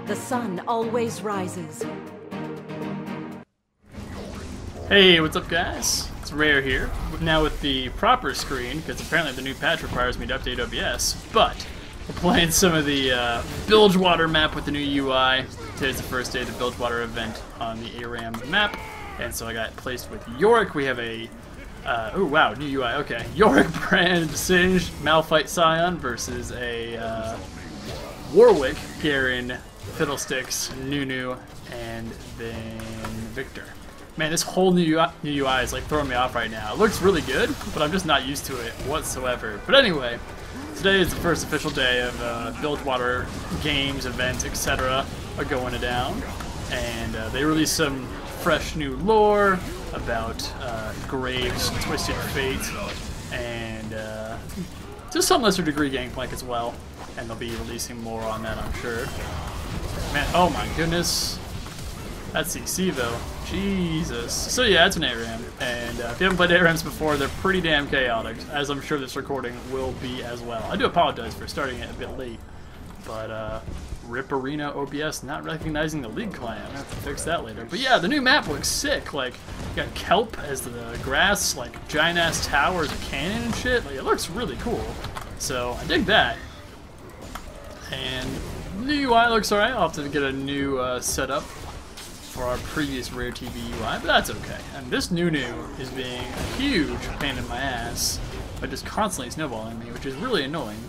The sun always rises. Hey, what's up, guys? It's Rare here, now with the proper screen, because apparently the new patch requires me to update OBS, but we're playing some of the Bilgewater map with the new UI. Today's the first day of the Bilgewater event on the ARAM map, and so I got placed with Yorick. We have a, oh wow, new UI, okay. Yorick, Brand, Singed, Malphite, Sion versus a Warwick, Garen, Fiddlesticks, Nunu, and then Victor. Man, this whole new UI is like throwing me off right now. It looks really good, but I'm just not used to it whatsoever. But anyway, today is the first official day of Bilgewater games, events, etc. are going down, and they released some fresh new lore about Graves, Twisted Fate, and to some lesser degree Gangplank as well. And they'll be releasing more on that, I'm sure. Man, oh my goodness. That's CC though. Jesus. So yeah, it's an ARAM, and if you haven't played ARAMs before, they're pretty damn chaotic, as I'm sure this recording will be as well. I do apologize for starting it a bit late, but RIP Arena OBS not recognizing the League client. I'll have to fix that later. But yeah, the new map looks sick. Like, you got kelp as the grass, like giant-ass towers of cannon and shit. Like, it looks really cool. So I dig that. And new UI looks alright. I'll have to get a new setup for our previous Rare TV UI, but that's okay. And this Nunu is being a huge pain in my ass by just constantly snowballing me, which is really annoying.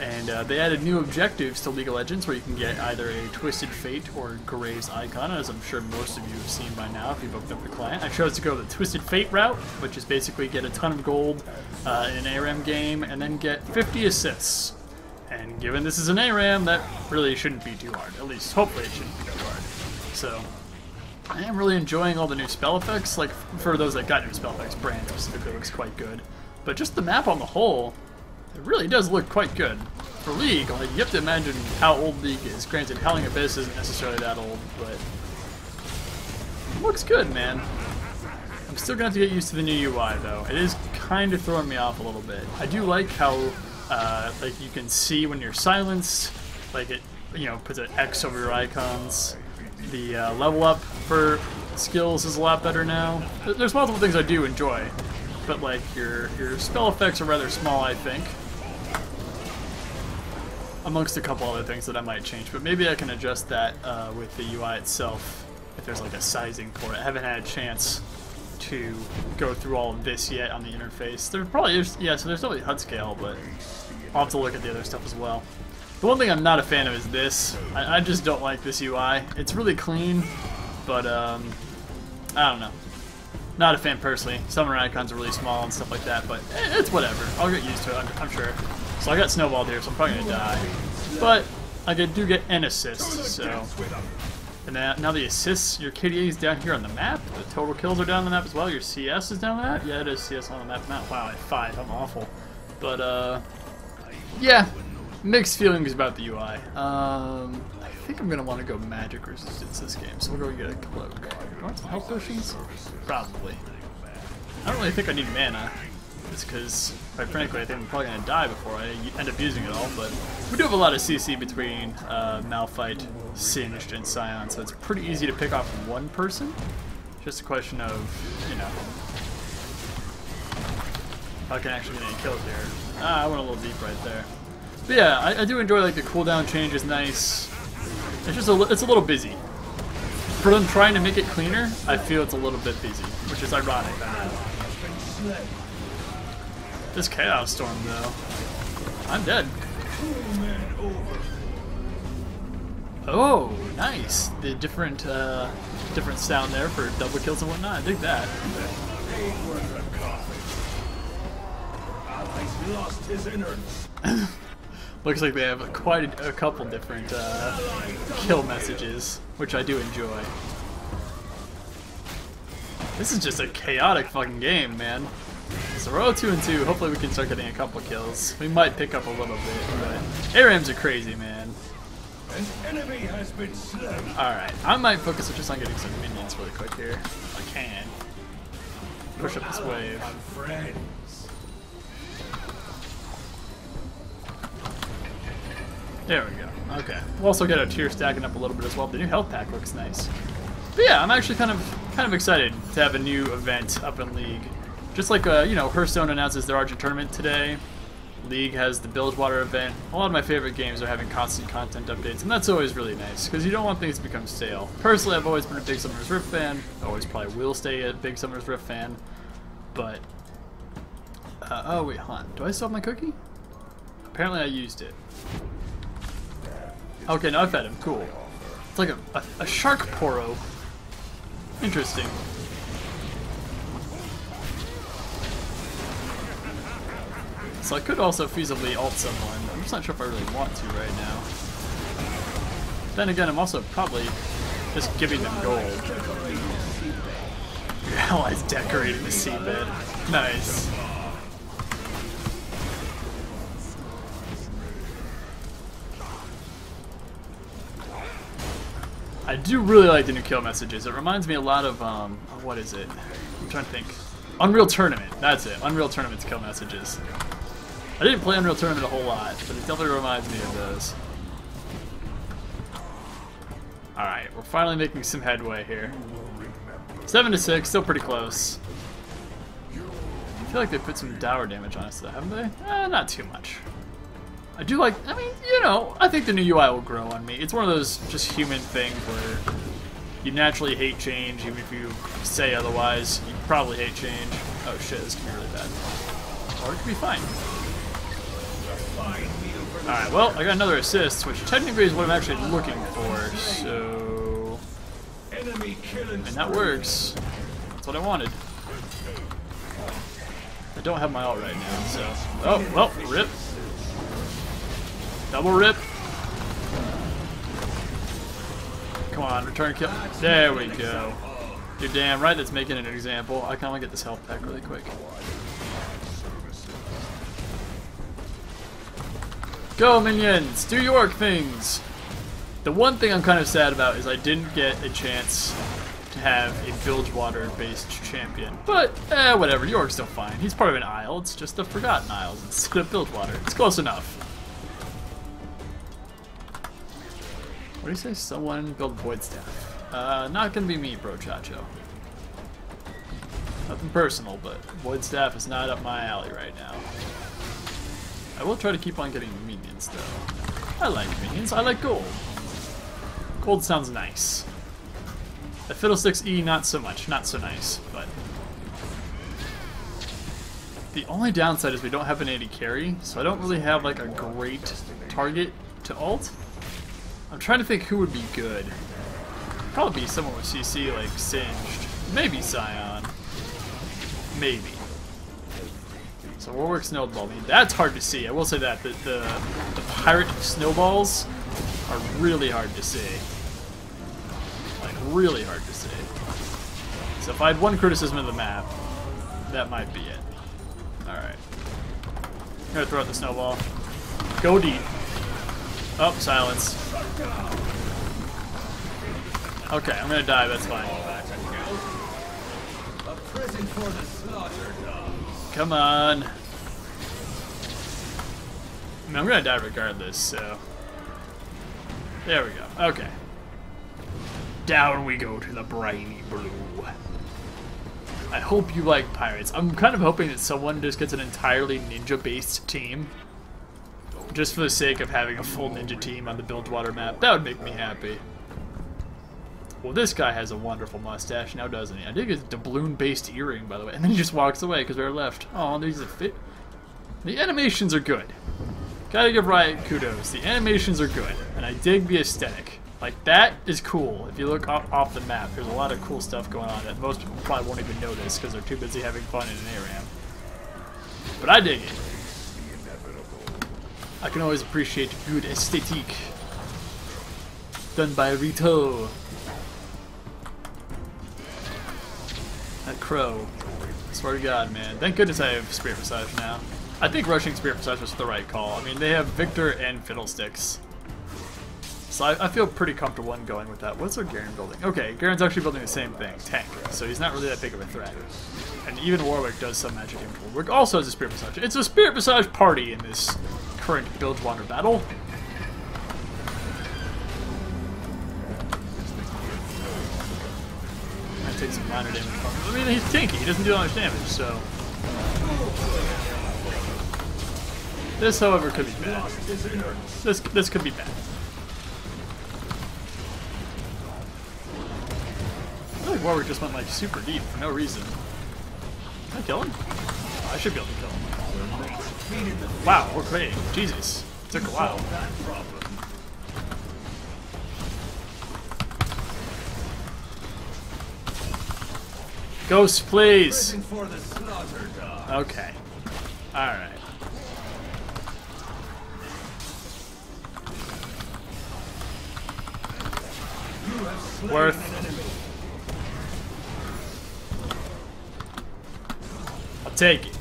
And they added new objectives to League of Legends where you can get either a Twisted Fate or Graves icon, as I'm sure most of you have seen by now if you've opened up the client. I chose to go the Twisted Fate route, which is basically get a ton of gold in an ARAM game and then get 50 assists. And given this is an ARAM, that really shouldn't be too hard. At least, hopefully it shouldn't be too hard. So I am really enjoying all the new spell effects. Like, for those that got new spell effects, Brand specifically looks quite good. But just the map on the whole, it really does look quite good. For League, like, you have to imagine how old League is. Granted, Howling Abyss isn't necessarily that old, but it looks good, man. I'm still going to have to get used to the new UI, though. It is kind of throwing me off a little bit. I do like how, like, you can see when you're silenced. Like, it, you know, puts an X over your icons. The level up for skills is a lot better now. There's multiple things I do enjoy, but like your spell effects are rather small, I think, amongst a couple other things that I might change. But maybe I can adjust that with the UI itself if there's like a sizing for it. I haven't had a chance to go through all of this yet on the interface. There probably is, yeah. So there's probably HUD scale, but I'll have to look at the other stuff as well. The one thing I'm not a fan of is this. I just don't like this UI. It's really clean, but I don't know. Not a fan personally. Summoner icons are really small and stuff like that, but it's whatever. I'll get used to it, I'm sure. So I got snowballed here, so I'm probably gonna die. But I do get an assist, so. And now the assists, your KDA is down here on the map. The total kills are down on the map as well. Your CS is down on the map. Yeah, it is CS on the map now. Wow, at 5, I'm awful. But yeah. Mixed feelings about the UI. I think I'm going to want to go magic resistance this game, so we'll go get a cloak. Do I want some health potions? Probably. I don't really think I need mana. It's because, quite frankly, I think I'm probably going to die before I end up using it all, but we do have a lot of CC between Malphite, Singed, and Sion, so it's pretty easy to pick off one person. Just a question of, you know, if I can actually get any kills here. Ah, I went a little deep right there. But yeah, I do enjoy, like, the cooldown change is nice. It's just it's a little busy. For them trying to make it cleaner, I feel it's a little bit busy, which is ironic. This Chaos Storm, though. I'm dead. Oh, nice. The different sound there for double kills and whatnot. I dig that. Lost his innards. Looks like they have quite a couple different kill messages, which I do enjoy. This is just a chaotic fucking game, man. So we're all 2-2. Hopefully we can start getting a couple kills. We might pick up a little bit, but ARAMs are crazy, man. Alright, I might focus just on getting some minions really quick here, if I can. push up this wave. There we go. Okay. We'll also get our tier stacking up a little bit as well. The new health pack looks nice. But yeah, I'm actually kind of excited to have a new event up in League. Just like you know, Hearthstone announces their Argent tournament today. League has the Bilgewater event. A lot of my favorite games are having constant content updates, and that's always really nice because you don't want things to become stale. Personally, I've always been a big Summoner's Rift fan. I always probably will stay a big Summoner's Rift fan. But oh wait, hold on. Do I still have my cookie? Apparently, I used it. Okay, now I've fed him. Cool. It's like a shark poro. Interesting. So I could also feasibly ult someone. I'm just not sure if I really want to right now. Then again, I'm also probably just giving them gold. Your allies decorating the seabed. Nice. I do really like the new kill messages. It reminds me a lot of, what is it? I'm trying to think. Unreal Tournament. That's it. Unreal Tournament's kill messages. I didn't play Unreal Tournament a whole lot, but it definitely reminds me of those. Alright, we're finally making some headway here. 7-6, still pretty close. I feel like they put some dour damage on us though, haven't they? Not too much. I do like, I mean, you know, I think the new UI will grow on me. It's one of those just human things where you naturally hate change, even if you say otherwise, you probably hate change. Oh shit, this can be really bad. Or it could be fine. Alright, well, I got another assist, which technically is what I'm actually looking for, so... And that works. That's what I wanted. I don't have my ult right now, so... Oh, well, rip. Double rip. Come on, return kill. There we go. You're damn right that's making an example. I kinda wanna get this health back really quick. Go minions! Do York things! The one thing I'm kind of sad about is I didn't get a chance to have a Bilgewater-based champion. But, whatever, York's still fine. He's part of an Isle, it's just the Forgotten Isles instead of Bilgewater. It's close enough. What do you say? Someone build Voidstaff. Not gonna be me, bro chacho. Nothing personal, but Voidstaff is not up my alley right now. I will try to keep on getting minions, though. I like minions. I like gold. Gold sounds nice. The Fiddlesticks E, not so much. Not so nice, but... The only downside is we don't have an AD carry, so I don't really have, like, a great target to ult. I'm trying to think who would be good. Probably be someone with CC, like, Singed. Maybe Sion. Maybe. So Warwick snowballed me. That's hard to see. I will say that the pirate snowballs are really hard to see. Like really hard to see. So if I had one criticism of the map, that might be it. All right. I'm gonna throw out the snowball. Go deep. Oh, silence. Okay, I'm gonna die. That's fine. A prison for the slaughter dog. Come on. I mean, I'm gonna die regardless, so... There we go. Okay. Down we go to the briny blue. I hope you like pirates. I'm kind of hoping that someone just gets an entirely ninja-based team. Just for the sake of having a full ninja team on the Bilgewater map. That would make me happy. Well, this guy has a wonderful mustache now, doesn't he? I think it's a doubloon-based earring, by the way. And then he just walks away because we're left. Oh, there's a fit. The animations are good. Gotta give Riot kudos. The animations are good, and I dig the aesthetic. Like, that is cool. If you look off the map, there's a lot of cool stuff going on that most people probably won't even notice because they're too busy having fun in an ARAM. But I dig it. I can always appreciate good aesthetic. Done by Rito. That crow. I swear to God, man. Thank goodness I have Spirit Visage now. I think rushing Spirit Visage was the right call. I mean, they have Victor and Fiddlesticks. So I feel pretty comfortable in going with that. What's our Garen building? Okay, Garen's actually building the same thing, tank. So he's not really that big of a threat. And even Warwick does some magic damage. Warwick also has a Spirit Visage. It's a Spirit Visage party in this current Bilgewater battle. That takes some minor damage from him. I mean, he's tanky. He doesn't do that much damage, so... This, however, could be bad. This could be bad. I feel like Warwick just went like super deep for no reason. Can I kill him? Oh, I should be able to kill him. Wow, okay. Jesus. It took a while. Ghost, please! Okay. Alright. Worth. I'll take it.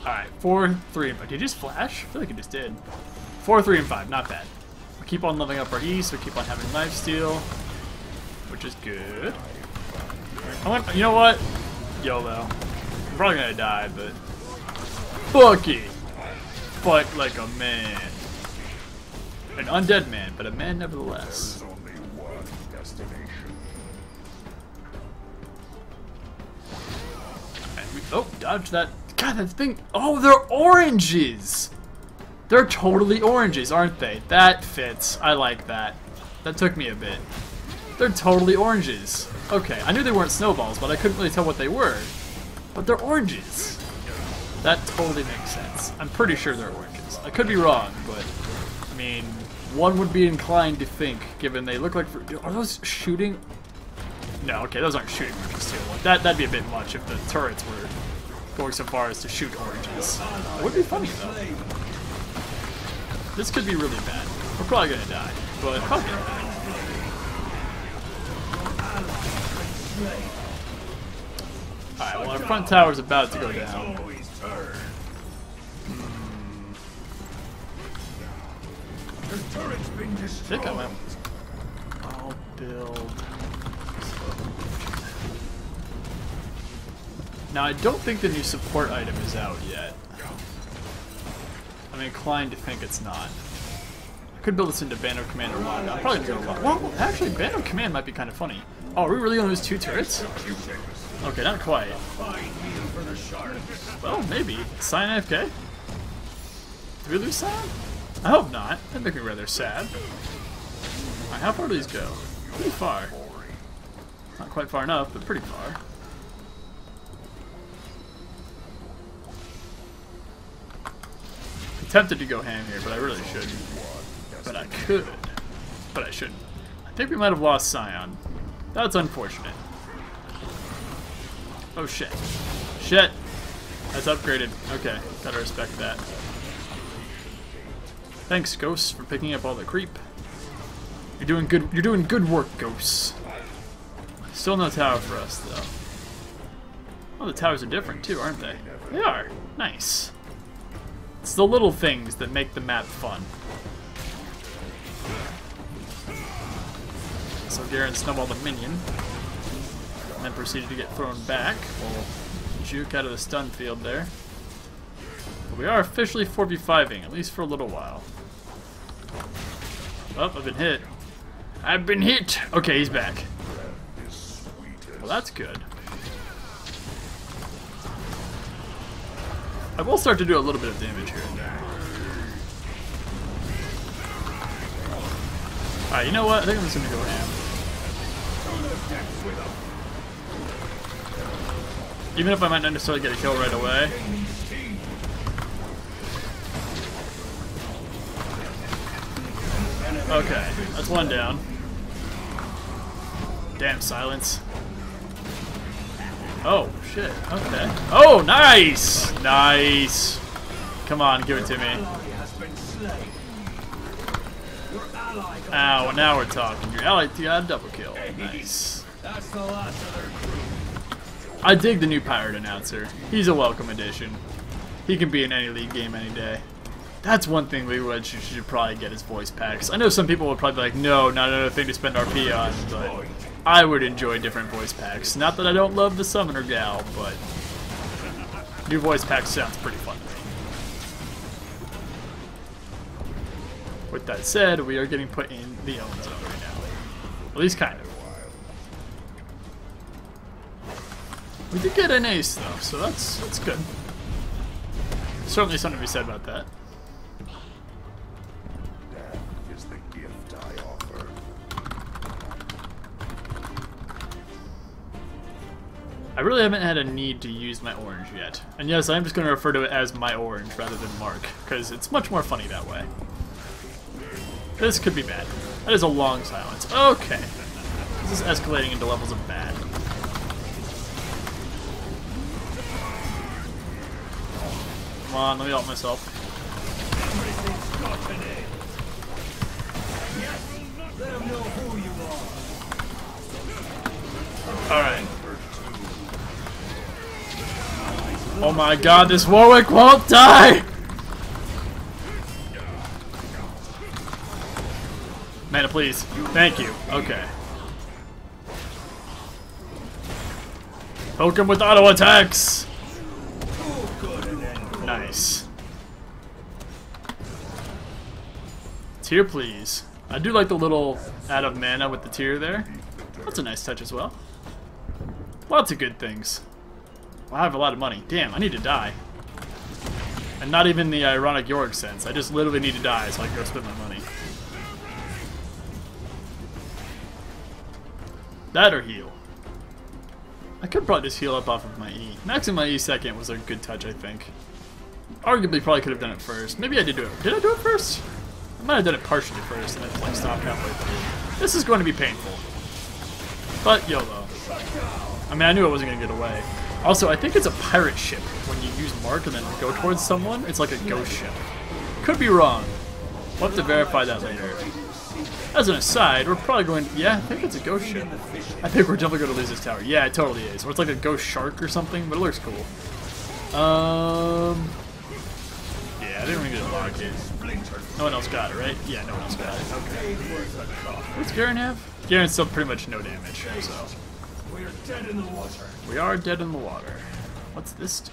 Alright, 4, 3, and 5. Did he just flash? I feel like he just did. 4, 3, and 5. Not bad. We keep on leveling up our E, so we keep on having lifesteal, which is good. You know what? YOLO. I'm probably gonna die, but... Fuck it! Fight like a man. An undead man, but a man nevertheless. Oh, dodge that. God, that thing. Oh, they're oranges. They're totally oranges, aren't they? That fits. I like that. That took me a bit. They're totally oranges. Okay, I knew they weren't snowballs, but I couldn't really tell what they were. But they're oranges. That totally makes sense. I'm pretty sure they're oranges. I could be wrong, but I mean, one would be inclined to think, given they look like... Are those shooting... No, okay, those aren't shooting oranges too. Like, that'd be a bit much if the turrets were going so far as to shoot oranges. It would be funny though. This could be really bad. We're probably gonna die, but fuck it. Alright, well our front tower's about to go down. I think I might. I'll build. Now, I don't think the new support item is out yet. I'm inclined to think it's not. I could build this into Banner Command or Locket. I'll probably do Locket. Well, actually, Banner Command might be kind of funny. Oh, are we really gonna lose 2 turrets? Okay, not quite. Well, maybe. Sion AFK? Did we lose Sion? I hope not. That'd make me rather sad. Alright, how far do these go? Pretty far. Not quite far enough, but pretty far. Tempted to go ham here, but I really shouldn't. But I could. But I shouldn't. I think we might have lost Sion. That's unfortunate. Oh shit. Shit! That's upgraded. Okay, gotta respect that. Thanks, Ghosts, for picking up all the creep. You're doing good work, Ghosts. Still no tower for us though. Oh, the towers are different too, aren't they? They are. Nice. It's the little things that make the map fun. So Garen snowballed the minion, and then proceeded to get thrown back. We'll juke out of the stun field there. But we are officially 4v5ing, at least for a little while. Oh, I've been hit. I've been hit! Okay, he's back. Well, that's good. I will start to do a little bit of damage here and there. Alright, you know what? I think I'm just gonna go ham. Even if I might not necessarily get a kill right away. Okay, that's one down. Damn silence. Oh, shit. Okay. Oh, nice! Nice! Come on, give it to me. Ow, now we're talking. Your ally got a double kill. Nice. I dig the new pirate announcer. He's a welcome addition. He can be in any league game any day. That's one thing League of Legends should probably get is voice packs. I know some people would probably be like, no, not another thing to spend RP on, but I would enjoy different voice packs. Not that I don't love the Summoner gal, but new voice pack sounds pretty fun. With that said, we are getting put in the own zone right now. At least kind of. We did get an ace though, so that's good. Certainly something to be said about that. Death is the gift I offer. I really haven't had a need to use my orange yet. And yes, I'm just going to refer to it as my orange rather than Mark, because it's much more funny that way. This could be bad. That is a long silence. Okay. This is escalating into levels of bad. Come on, let me help myself. Alright. Oh my god, this Warwick won't die! Mana, please. Thank you. Okay. Poke him with auto attacks! Nice. Tier, please. I do like the little out of mana with the tier there. That's a nice touch as well. Lots of good things. Well, I have a lot of money. Damn, I need to die. And not even the ironic Yorick sense. I just literally need to die so I can go spend my money. That or heal. I could probably just heal up off of my E. Maxing my E second was a good touch, I think. Arguably, probably could have done it first. Maybe I did do it. Did I do it first? I might have done it partially first and then like stopped halfway through. This is going to be painful. But YOLO. I mean, I knew I wasn't going to get away. Also, I think it's a pirate ship when you use Mark and then go towards someone. It's like a ghost ship. Could be wrong. We'll have to verify that later. As an aside, we're probably going to, yeah, I think it's a ghost ship. I think we're definitely going to lose this tower. Yeah, it totally is. Or it's like a ghost shark or something, but it looks cool. I didn't even get a locket. No one else got it, right? Yeah, no one else got it. Okay. What's Garen have? Garen's still pretty much no damage, so. We are dead in the water. We are dead in the water. What's this do?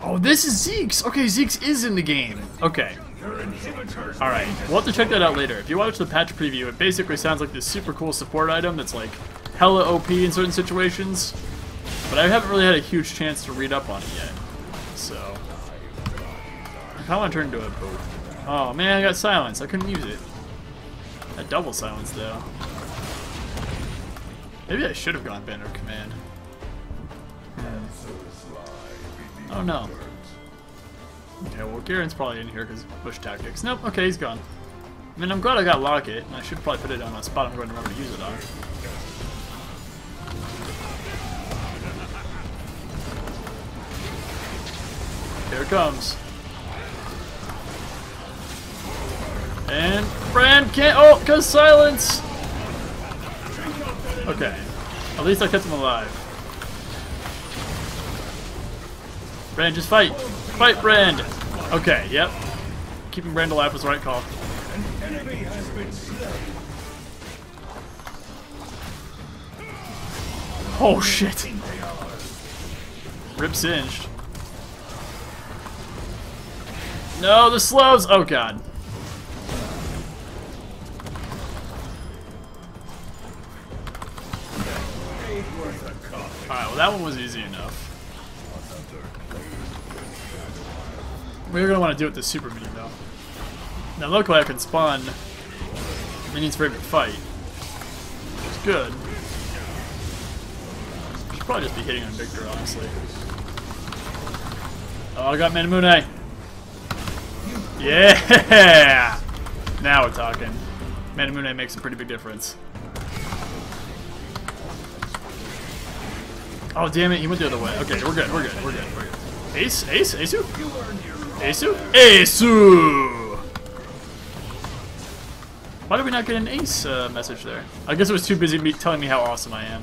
Oh, this is Zeke's! Okay, Zeke's is in the game. Okay. Alright, we'll have to check that out later. If you watch the patch preview, it basically sounds like this super cool support item that's like hella OP in certain situations. But I haven't really had a huge chance to read up on it yet. So. I want to turn into a boat. Oh man, I got silence. I couldn't use it. A double silence though. Maybe I should have gone Banner Command. Oh no. Okay, well Garen's probably in here because push tactics. Nope. Okay, he's gone. I mean, I'm glad I got Locket, and I should probably put it on a spot I'm going to remember to use it on. Here it comes. And Brand can't. Oh, cause silence. Okay, at least I kept him alive. Brand, just fight, fight Brand. Okay, yep. Keeping Brand alive was the right call. Oh shit! Rip Singed. No, the slows. Oh god. Alright, well that one was easy enough. We're going to want to deal with this super minion though. Now luckily I can spawn minions for every fight. Which is good. I should probably just be hitting on Victor, honestly. Oh, I got Manamune! Yeah! Now we're talking. Manamune makes a pretty big difference. Oh damn it, he went the other way. Okay, we're good, we're good, we're good, we're good. Ace? Ace? Asu? Asu? Asu! Why did we not get an ace message there? I guess it was too busy telling me how awesome I am.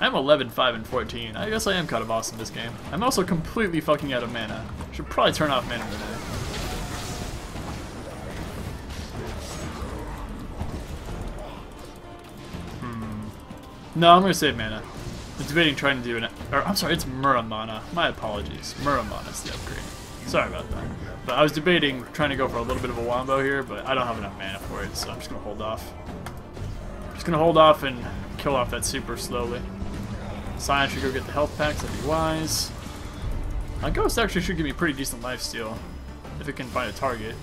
I'm 11, 5, and 14. I guess I am kind of awesome this game. I'm also completely fucking out of mana. Should probably turn off mana today. No, I'm gonna save mana. I'm debating trying to do an... Or, I'm sorry, it's Muramana. My apologies. Muramana's the upgrade. Sorry about that. But I was debating trying to go for a little bit of a wombo here, but I don't have enough mana for it, so I'm just gonna hold off. Just gonna hold off and kill off that super slowly. Sion should go get the health packs, that'd be wise. My ghost actually should give me pretty decent lifesteal, if it can find a target.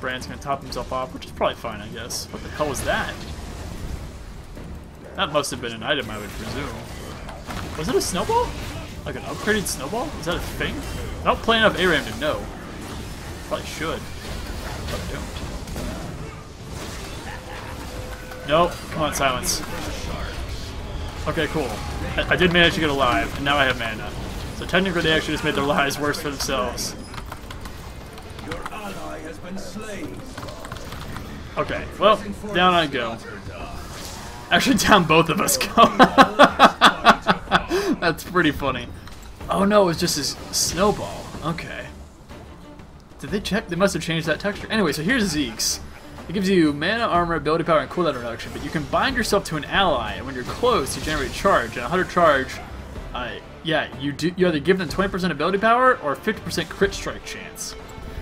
Brand's gonna top himself off, which is probably fine, I guess. What the hell was that? That must have been an item, I would presume. Was it a snowball? Like an upgraded snowball? Is that a thing? I don't play enough ARAM to know. Probably should. Probably don't. Nope. Come on, silence. Okay, cool. I did manage to get alive, and now I have mana. So technically they actually just made their lives worse for themselves. Your ally has been slain. Okay, well, down I go. Actually, down both of us go. That's pretty funny. Oh no, it was just this snowball. Okay. Did they check? They must have changed that texture. Anyway, so here's Zeke's. It gives you mana, armor, ability power, and cooldown reduction, but you can bind yourself to an ally, and when you're close, you generate charge. And 100 charge, yeah, you either give them 20% ability power or 50% crit strike chance.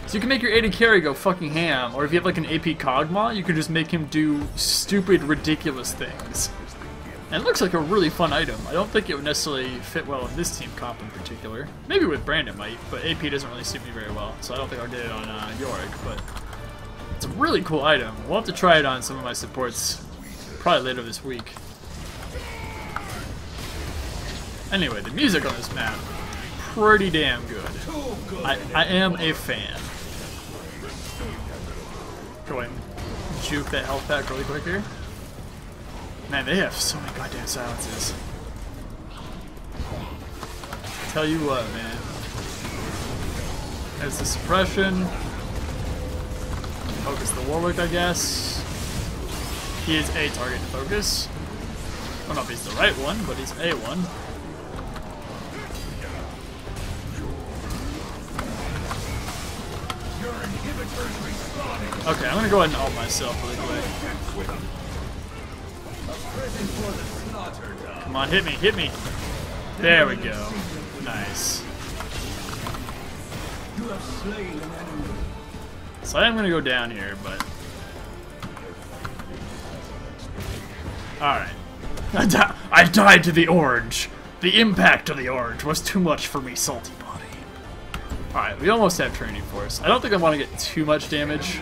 So you can make your AD carry go fucking ham, or if you have like an AP Kog'Maw, you can just make him do stupid, ridiculous things. And it looks like a really fun item. I don't think it would necessarily fit well in this team comp in particular. Maybe with Brand it might, but AP doesn't really suit me very well, so I don't think I'll get it on Yorick, but it's a really cool item. We'll have to try it on some of my supports probably later this week. Anyway, the music on this map, pretty damn good. I am a fan. Go ahead and juke that health pack really quick here. Man, they have so many goddamn silences. Tell you what, man. There's the suppression. Focus the Warwick, I guess. He is a target to focus. I don't know if he's the right one, but he's a one. Okay, I'm gonna go ahead and ult myself really quick. Come on, hit me, hit me. There we go. Nice. So I am gonna go down here, but alright. I died to the orange. The impact of the orange was too much for me, salty body. Alright, we almost have Trinity Force. I don't think I want to get too much damage.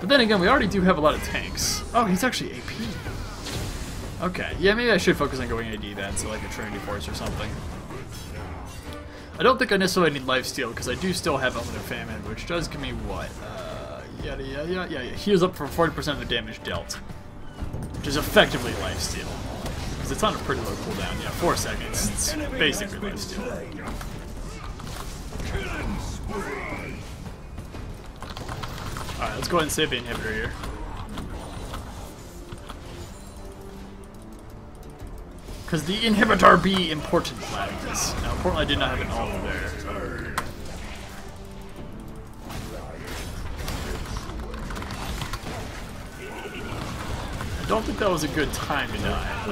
But then again, we already do have a lot of tanks. Oh, he's actually AP. Okay, yeah, maybe I should focus on going AD then, so like a Trinity Force or something. I don't think I necessarily need lifesteal, because I do still have Element of Famine, which does give me what? Heals up for 40% of the damage dealt, which is effectively lifesteal. Because it's on a pretty low cooldown, yeah, 4 seconds. It's basically lifesteal. Alright, let's go ahead and save the inhibitor here. Because the inhibitor be important flags. Now, importantly, I did not have an ult there. I don't think that was a good time to die.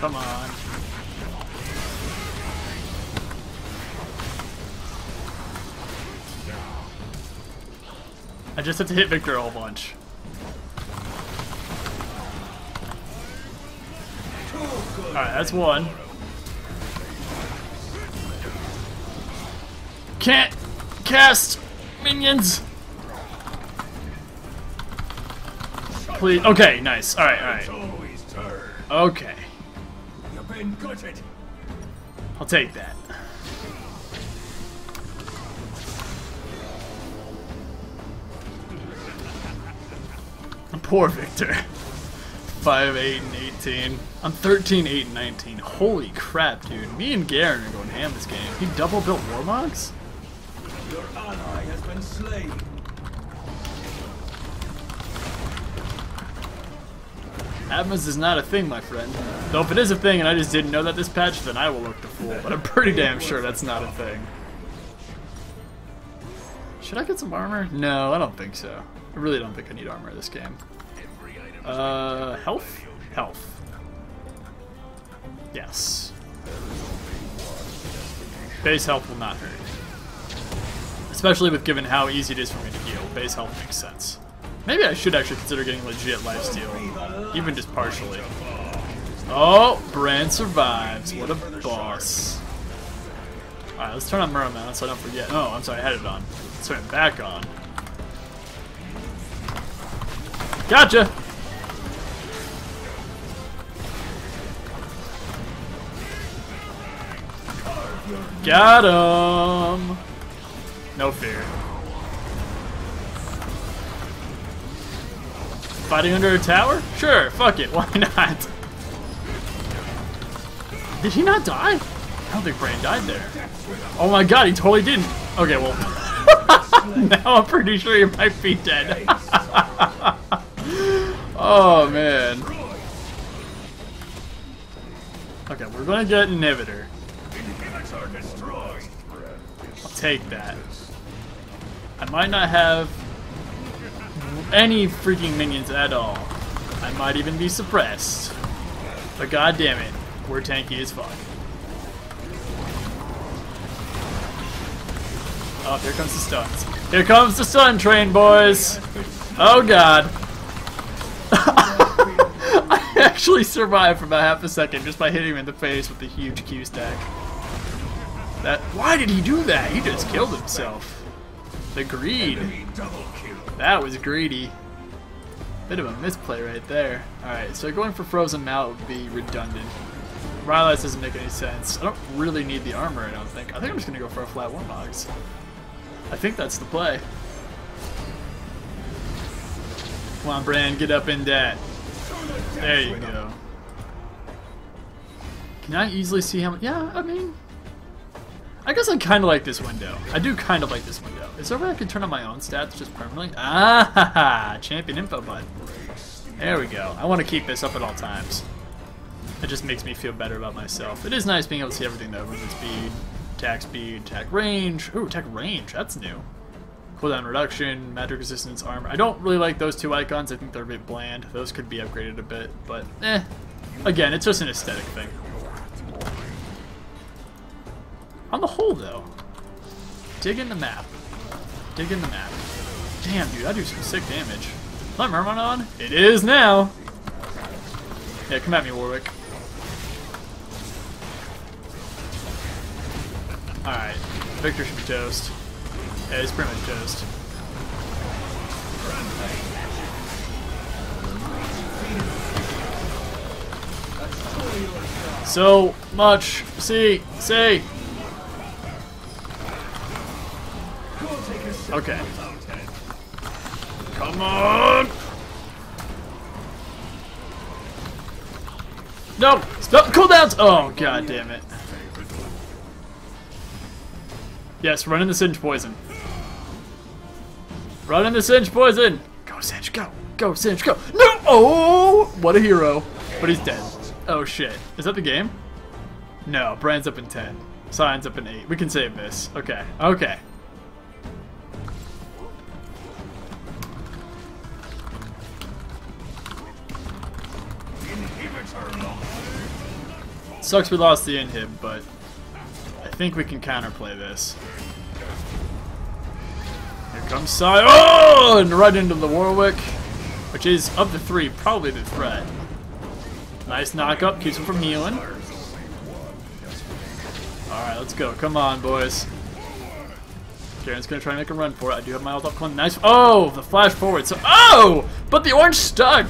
Come on. I just have to hit Victor a whole bunch. Alright, that's one. Can't cast minions! Please. Okay, nice. Alright, alright. Okay. I'll take that. Poor Victor. 5, 8, and 18. I'm 13, 8, and 19. Holy crap, dude. Me and Garen are going ham this game. He double built Warmog's? Your ally has been slain. Atmos is not a thing, my friend. Though if it is a thing and I just didn't know that this patch, then I will look the fool. But I'm pretty damn sure that's not a thing. Should I get some armor? No, I don't think so. I really don't think I need armor in this game. Health? Health. Yes. Base health will not hurt. Especially with given how easy it is for me to heal. Base health makes sense. Maybe I should actually consider getting legit lifesteal. Even just partially. Oh, Brand survives. What a boss. Alright, let's turn on Muramana so I don't forget. Oh, I'm sorry, I had it on. Let's turn it back on. Gotcha! Got him! No fear. Fighting under a tower? Sure, fuck it, why not? Did he not die? I don't think Brand died there. Oh my god, he totally didn't! Okay, well... now I'm pretty sure he might be dead. Oh man. Okay, we're gonna get inhibitor. I'll take that. I might not have any freaking minions at all. I might even be suppressed. But god damn it, we're tanky as fuck. Oh, here comes the stuns. Here comes the stun train, boys! Oh god. I actually survived for about half a second just by hitting him in the face with the huge Q stack. That, why did he do that? He just killed himself. The greed. That was greedy. Bit of a misplay right there. Alright, so going for Frozen Mount would be redundant. Rylai's doesn't make any sense. I don't really need the armor, I don't think. I think I'm just going to go for a flat Warmog's. I think that's the play. Come on, Brand, get up in that. There you go. Can I easily see how much? Yeah, I mean... I guess I kind of like this window. I do kind of like this window. Is there a way I can turn on my own stats just permanently? Ah, ha, ha, champion info button. There we go. I want to keep this up at all times. It just makes me feel better about myself. It is nice being able to see everything though. Movement speed, attack range. Ooh, attack range. That's new. Cooldown reduction, magic resistance, armor. I don't really like those two icons. I think they're a bit bland. Those could be upgraded a bit, but eh. Again, it's just an aesthetic thing. On the whole, though, dig in the map. Dig in the map. Damn, dude, I do some sick damage. Is my Merman on? It is now! Yeah, come at me, Warwick. Alright, Victor should be toast. Yeah, he's pretty much toast. So much CC! Okay. Come on! No! Stop! Cooldowns! Oh, god damn it. Yes, run in the Singe Poison. Run in the Singe Poison! Go, Singe, go! Go, Singe, go! No! Oh! What a hero. But he's dead. Oh, shit. Is that the game? No, Brand's up in 10. Sion's up in 8. We can save this. Okay. Okay. Sucks we lost the inhib, but I think we can counterplay this. Here comes Sion, oh, and right into the Warwick, which is of the three probably the threat. Nice knock-up, keeps him from healing. Alright, let's go. Come on, boys. Garen's gonna try and make a run for it. I do have my ult up clone. Nice. Oh, the flash forward. So, oh, but the orange stuck.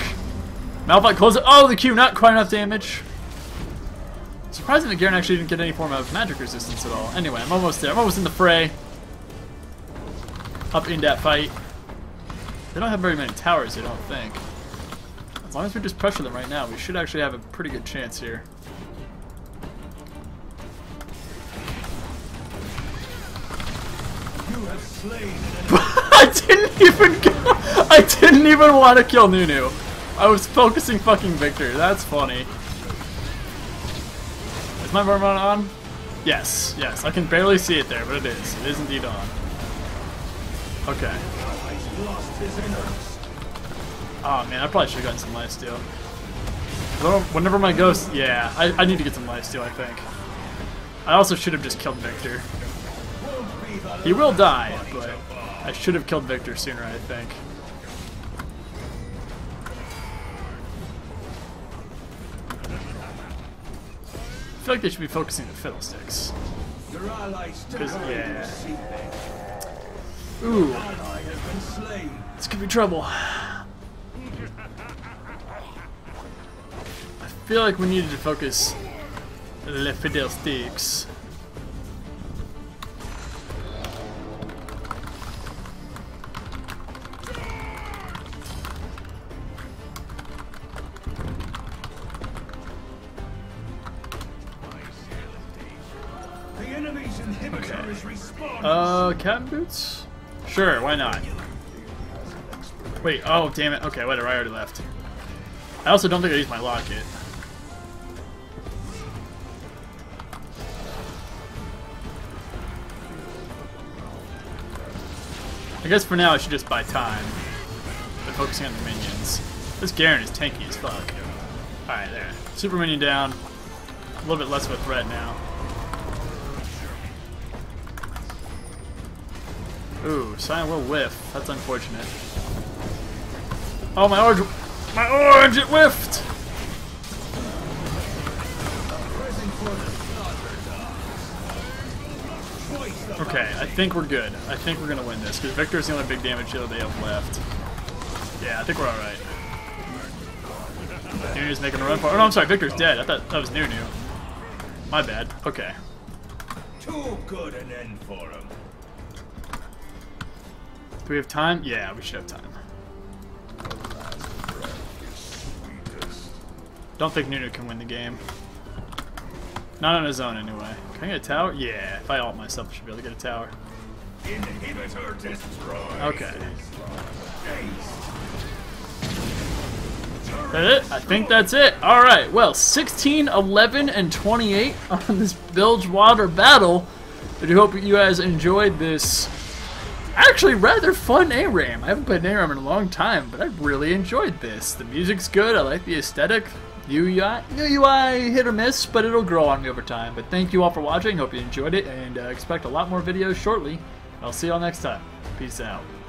Malphite closes it. Oh, the Q, not quite enough damage. Surprisingly, Garen actually didn't get any form of magic resistance at all. Anyway, I'm almost there. I'm almost in the fray. Up in that fight. They don't have very many towers, I don't think. As long as we just pressure them right now, we should actually have a pretty good chance here. You have slain I didn't even want to kill Nunu. I was focusing fucking Victor. That's funny. Is my Muramana on? Yes, yes. I can barely see it there, but it is. It is indeed on. Okay. Oh man, I probably should have gotten some lifesteal. Whenever my ghost... Yeah, I need to get some lifesteal, I think. I also should have just killed Victor. He will die, but I should have killed Victor sooner, I think. I feel like they should be focusing on Fiddlesticks. Because, yeah. Ooh. This could be trouble. I feel like we needed to focus Le Fiddlesticks. Cat boots? Sure, why not? Wait, oh damn it. Okay, whatever, I already left. I also don't think I used my locket. I guess for now I should just buy time by focusing on the minions. This Garen is tanky as fuck. Alright, there. Super minion down. A little bit less of a threat now. Ooh, Sion will whiff. That's unfortunate. Oh, my orange, it whiffed! Okay, I think we're good. I think we're gonna win this, because Victor's the only big damage dealer they have left. Yeah, I think we're alright. Nunu's making a run for it. Oh no, I'm sorry, Victor's dead. I thought that was Nunu. My bad. Okay. Too good an end for him. Do we have time? Yeah, we should have time. Don't think Nunu can win the game. Not on his own, anyway. Can I get a tower? Yeah, if I ult myself, I should be able to get a tower. Okay. Is that it? I think that's it. Alright, well, 16, 11, and 28 on this Bilgewater battle. I do hope you guys enjoyed this. Actually, rather fun ARAM. I haven't played ARAM in a long time, but I really enjoyed this. The music's good. I like the aesthetic. New UI hit or miss, but it'll grow on me over time. But thank you all for watching. Hope you enjoyed it, and expect a lot more videos shortly. I'll see y'all next time. Peace out.